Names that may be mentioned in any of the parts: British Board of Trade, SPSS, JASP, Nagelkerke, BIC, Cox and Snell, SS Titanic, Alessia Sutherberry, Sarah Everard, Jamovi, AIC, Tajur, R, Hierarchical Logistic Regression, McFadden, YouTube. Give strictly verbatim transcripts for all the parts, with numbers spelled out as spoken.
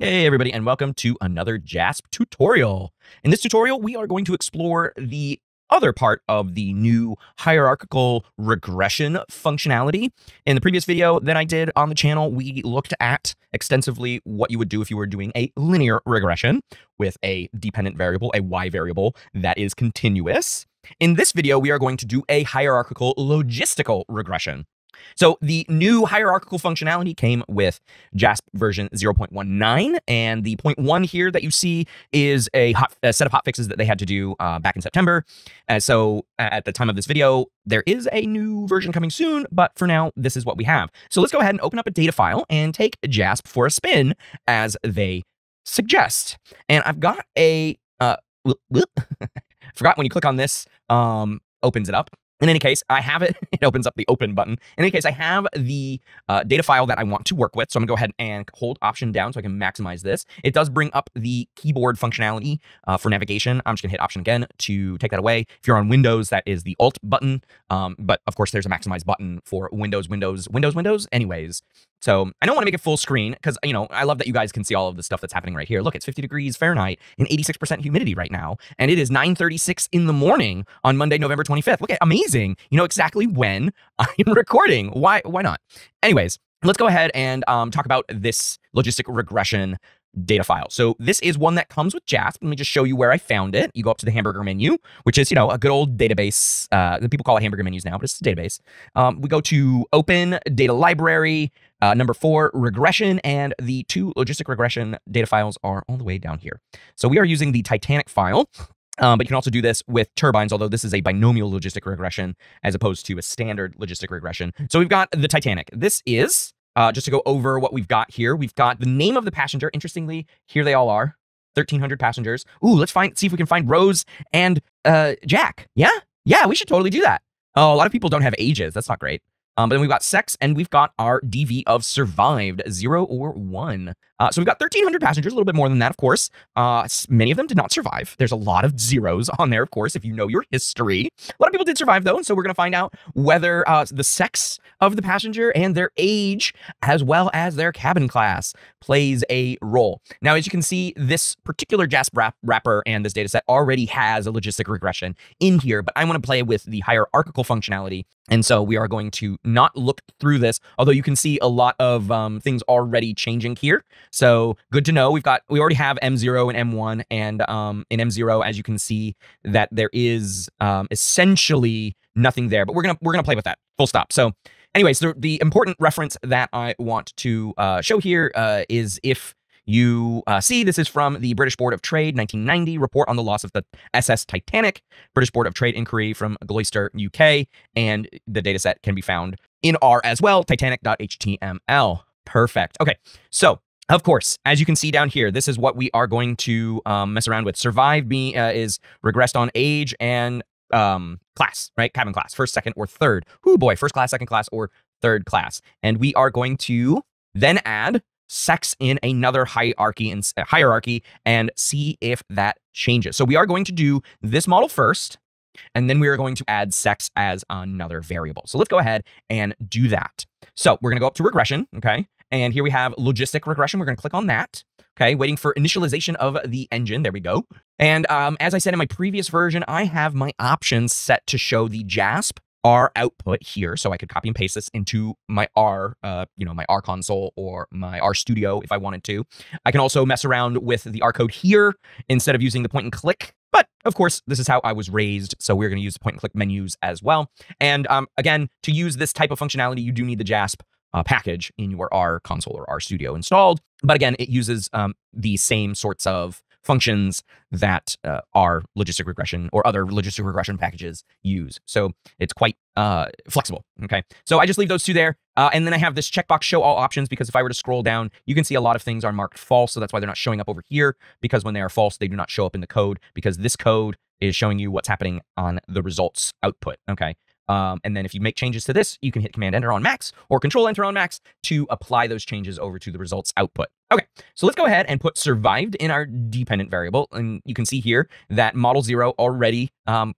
Hey everybody, and welcome to another JASP tutorial. In this tutorial, we are going to explore the other part of the new hierarchical regression functionality. In the previous video that I did on the channel, we looked at extensively what you would do if you were doing a linear regression with a dependent variable, a y variable that is continuous. In this video, we are going to do a hierarchical logistical regression. So the new hierarchical functionality came with JASP version zero point nineteen, and the point one here that you see is a, hot, a set of hotfixes that they had to do uh, back in September. Uh, so at the time of this video, there is a new version coming soon, but for now, this is what we have. So let's go ahead and open up a data file and take JASP for a spin as they suggest. And I've got a, uh, forgot when you click on this, um, opens it up. In any case, I have it. It opens up the open button. In any case, I have the uh, data file that I want to work with. So I'm gonna go ahead and hold option down so I can maximize this. It does bring up the keyboard functionality uh, for navigation. I'm just gonna hit option again to take that away. If you're on Windows, that is the alt button. Um, but of course, there's a maximize button for Windows, Windows, Windows, Windows. Anyways, so I don't wanna make it full screen because, you know, I love that you guys can see all of the stuff that's happening right here. Look, it's fifty degrees Fahrenheit and eighty-six percent humidity right now. And it is nine thirty-six in the morning on Monday, November twenty-fifth. Look at amazing. You know exactly when I'm recording. Why, why not? Anyways, let's go ahead and um, talk about this logistic regression data file. So this is one that comes with JASP. Let me just show you where I found it. You go up to the hamburger menu, which is, you know, a good old database. Uh, people call it hamburger menus now, but it's a database. Um, we go to open data library, uh, number four, regression, and the two logistic regression data files are all the way down here. So we are using the Titanic file. Um, but you can also do this with turbines, although this is a binomial logistic regression as opposed to a standard logistic regression. So we've got the Titanic. This is, uh, just to go over what we've got here, we've got the name of the passenger. Interestingly, here they all are, thirteen hundred passengers. Ooh, let's find see if we can find Rose and uh, Jack. Yeah, yeah, we should totally do that. Oh, a lot of people don't have ages. That's not great. Um, but then we've got sex, and we've got our D V of survived, zero or one. Uh, so we've got thirteen hundred passengers, a little bit more than that, of course. Uh, many of them did not survive. There's a lot of zeros on there, of course, if you know your history. A lot of people did survive, though, and so we're going to find out whether uh, the sex of the passenger and their age, as well as their cabin class, plays a role. Now, as you can see, this particular JASP wrapper and this data set already has a logistic regression in here, but I want to play with the hierarchical functionality, and so we are going to not look through this, although you can see a lot of um, things already changing here. So good to know. We've got, we already have M zero and M one, and um, in M zero, as you can see, that there is um, essentially nothing there, but we're gonna, we're gonna play with that, full stop. So anyways, the, the important reference that I want to uh, show here uh, is if you uh, see, this is from the British Board of Trade, nineteen ninety, report on the loss of the S S Titanic, British Board of Trade inquiry from Gloucester, U K, and the data set can be found in R as well, titanic dot H T M L. Perfect. Okay, so of course, as you can see down here, this is what we are going to um, mess around with. Survived being, uh, is regressed on age and um, class, right? Cabin class, first, second, or third. Ooh boy, first class, second class, or third class. And we are going to then add sex in another hierarchy and uh, hierarchy and see if that changes. So we are going to do this model first, and then we are going to add sex as another variable. So let's go ahead and do that. So we're gonna go up to regression, okay? And here we have logistic regression. We're gonna click on that, okay? Waiting for initialization of the engine, there we go. And um, as I said in my previous version, I have my options set to show the JASP R output here, so I could copy and paste this into my R, uh, you know, my R console or my R Studio if I wanted to. I can also mess around with the R code here instead of using the point and click. But of course, this is how I was raised, so we're going to use the point and click menus as well. And um, again, to use this type of functionality, you do need the JASP uh, package in your R console or R Studio installed. But again, it uses um, the same sorts of functions that uh, our logistic regression or other logistic regression packages use. So it's quite uh, flexible, okay? So I just leave those two there. Uh, and then I have this checkbox, show all options, because if I were to scroll down, you can see a lot of things are marked false. So that's why they're not showing up over here, because when they are false, they do not show up in the code, because this code is showing you what's happening on the results output, okay? Um, and then if you make changes to this, you can hit Command Enter on Max or Control Enter on Max to apply those changes over to the results output. Okay, so let's go ahead and put survived in our dependent variable. And you can see here that model zero already um,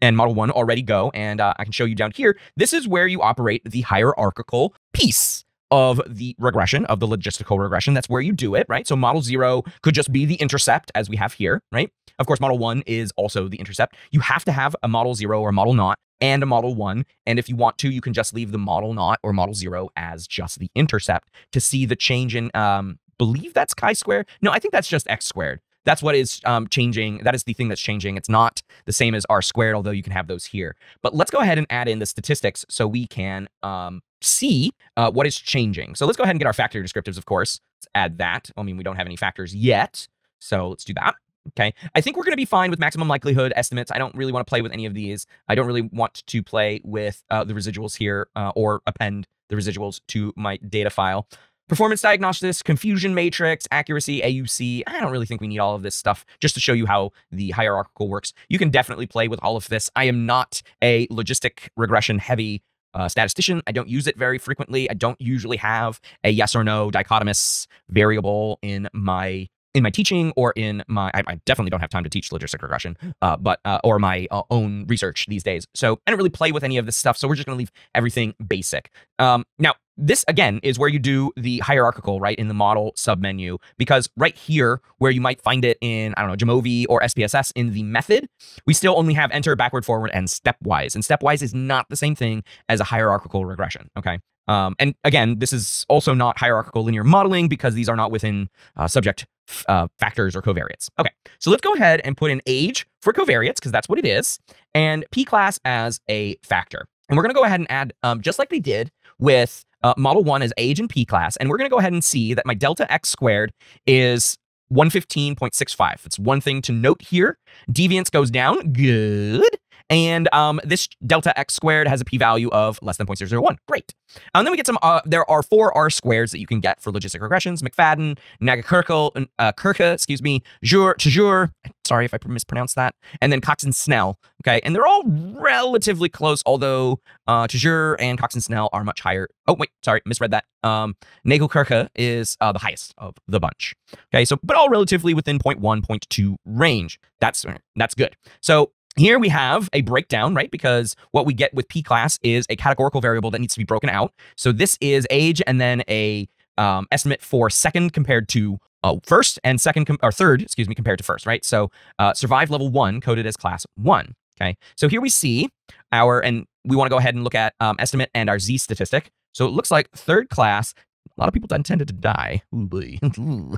and model one already go. And uh, I can show you down here, this is where you operate the hierarchical piece of the regression, of the logistical regression. That's where you do it, right? So model zero could just be the intercept as we have here, right? Of course, model one is also the intercept. You have to have a model zero or model naught and a model one. And if you want to, you can just leave the model naught or model zero as just the intercept to see the change in, um, believe that's chi-squared. No, I think that's just x squared. That's what is um, changing. That is the thing that's changing. It's not the same as r squared, although you can have those here. But let's go ahead and add in the statistics so we can um, see uh, what is changing. So let's go ahead and get our factor descriptives, of course. Let's add that. I mean, we don't have any factors yet, so let's do that. Okay, I think we're going to be fine with maximum likelihood estimates. I don't really want to play with any of these. I don't really want to play with uh, the residuals here uh, or append the residuals to my data file. Performance diagnostics, confusion matrix, accuracy, A U C. I don't really think we need all of this stuff just to show you how the hierarchical works. You can definitely play with all of this. I am not a logistic regression heavy uh, statistician. I don't use it very frequently. I don't usually have a yes or no dichotomous variable in my in my teaching or in my, I, I definitely don't have time to teach logistic regression, uh, but, uh, or my uh, own research these days. So I don't really play with any of this stuff. So we're just going to leave everything basic. Um, now, this again is where you do the hierarchical, right? In the model submenu, because right here where you might find it in, I don't know, Jamovi or S P S S in the method, we still only have enter, backward, forward, and stepwise. And stepwise is not the same thing as a hierarchical regression. Okay. Um, and again, this is also not hierarchical linear modeling because these are not within uh, subject uh, factors or covariates. Okay, so let's go ahead and put in age for covariates because that's what it is, and P class as a factor. And we're going to go ahead and add, um, just like they did with uh, model one as age and P class. And we're going to go ahead and see that my delta X squared is one fifteen point six five. It's one thing to note here. Deviance goes down. Good. And um, this delta X squared has a p-value of less than zero point zero zero one. Great. And then we get some, uh, there are four R squares that you can get for logistic regressions. McFadden, Nagelkerke, uh, Kerke, excuse me, Tajur, Tajur, sorry if I mispronounced that, and then Cox and Snell. Okay, and they're all relatively close, although uh, Tajur and Cox and Snell are much higher. Oh, wait, sorry, misread that. Um, Nagelkerke is uh, the highest of the bunch. Okay, so, but all relatively within zero point one, zero point two range. That's, that's good. So, here we have a breakdown, right? Because what we get with P class is a categorical variable that needs to be broken out. So this is age and then a um, estimate for second compared to uh, first and second or third, excuse me, compared to first, right? So uh, survived level one coded as class one. Okay. So here we see our, and we want to go ahead and look at um, estimate and our Z statistic. So it looks like third class, a lot of people tended to die. um,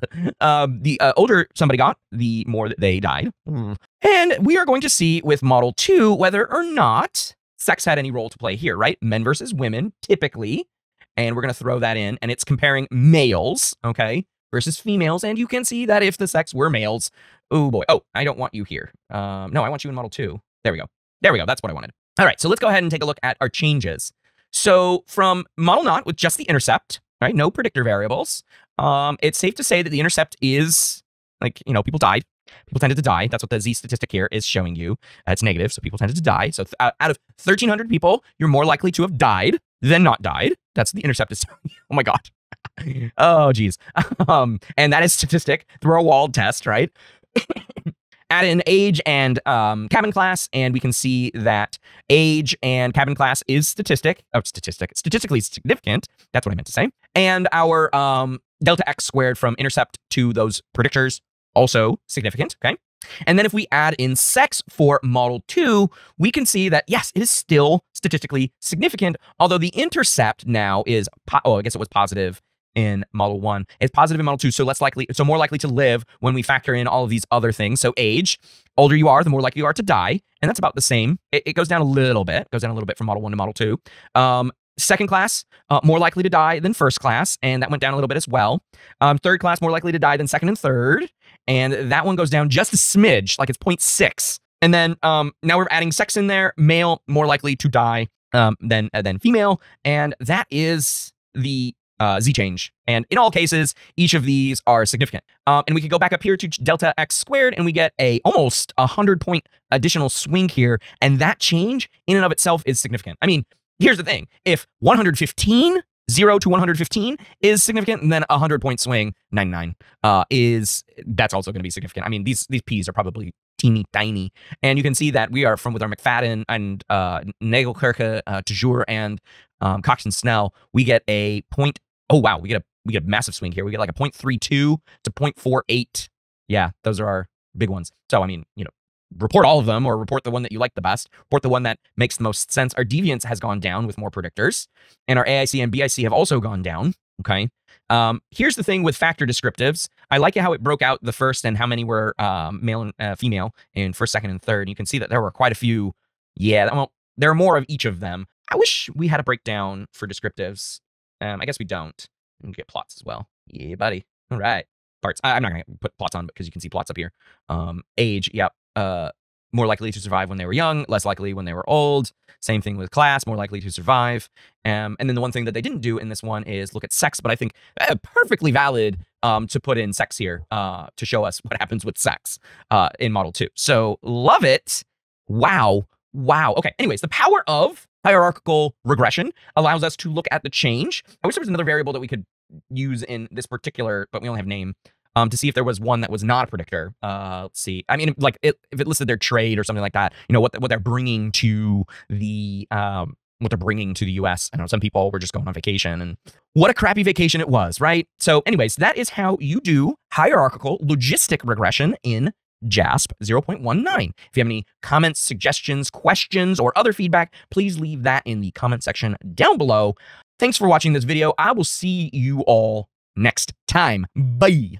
the uh, older somebody got, the more that they died. And we are going to see with model two whether or not sex had any role to play here, right? Men versus women, typically. And we're going to throw that in. And it's comparing males, okay, versus females. And you can see that if the sex were males, oh, boy. Oh, I don't want you here. Um, no, I want you in model two. There we go. There we go. That's what I wanted. All right. So let's go ahead and take a look at our changes. So from model naught with just the intercept, right? No predictor variables. Um, it's safe to say that the intercept is like, you know, people died. People tended to die. That's what the Z statistic here is showing you. Uh, it's negative. So people tended to die. So th out of thirteen hundred people, you're more likely to have died than not died. That's what the intercept is telling you. Oh my God. Oh, geez. Um, and that is statistic through a wall test, right? Add in age and um, cabin class, and we can see that age and cabin class is statistic, oh, statistic, statistically significant. That's what I meant to say. And our um, delta X squared from intercept to those predictors, also significant, okay? And then if we add in sex for model two, we can see that, yes, it is still statistically significant, although the intercept now is, oh, I guess it was positive in model one. It's positive in model two, so less likely, so more likely to live when we factor in all of these other things. So age, older you are, the more likely you are to die, and that's about the same. It, it goes down a little bit, goes down a little bit from model one to model two. Um, second class, uh, more likely to die than first class, and that went down a little bit as well. Um, third class, more likely to die than second and third, and that one goes down just a smidge, like it's zero point six. And then um, now we're adding sex in there, male more likely to die um, than uh, than female, and that is the Uh, Z change. And in all cases, each of these are significant. Um, and we can go back up here to delta X squared and we get a almost a hundred point additional swing here. And that change in and of itself is significant. I mean, here's the thing. If one hundred fifteen, zero to one hundred fifteen is significant, then a hundred point swing, ninety-nine, uh, is, that's also going to be significant. I mean, these, these P's are probably teeny tiny. And you can see that we are from with our McFadden and uh, Nagelkerke, uh, Tajur, and um, Cox and Snell, we get a point Oh, wow. We get a, we get a massive swing here. We get like a zero point three two to zero point four eight. Yeah, those are our big ones. So, I mean, you know, report all of them or report the one that you like the best. Report the one that makes the most sense. Our deviance has gone down with more predictors, and our A I C and B I C have also gone down. Okay. Um, here's the thing with factor descriptives. I like how it broke out the first and how many were um, male and uh, female in first, second, and third. You can see that there were quite a few. Yeah, well, there are more of each of them. I wish we had a breakdown for descriptives. Um, I guess we don't. We can get plots as well. Yeah, buddy. All right. Parts. I, I'm not going to put plots on because you can see plots up here. Um, age. Yep. Uh, more likely to survive when they were young, less likely when they were old. Same thing with class, more likely to survive. Um, and then the one thing that they didn't do in this one is look at sex, but I think uh, perfectly valid um, to put in sex here uh, to show us what happens with sex uh, in Model two. So love it. Wow. Wow. Okay. Anyways, the power of hierarchical regression allows us to look at the change. I wish there was another variable that we could use in this particular, but we only have name. Um, to see if there was one that was not a predictor. Uh, let's see. I mean, like it, if it listed their trade or something like that, you know, what what they're bringing to the um, what they're bringing to the U S I know some people were just going on vacation, and what a crappy vacation it was, right? So, anyways, that is how you do hierarchical logistic regression in JASP zero point one nine. If you have any comments, suggestions, questions, or other feedback, please leave that in the comment section down below. Thanks for watching this video. I will see you all next time. Bye.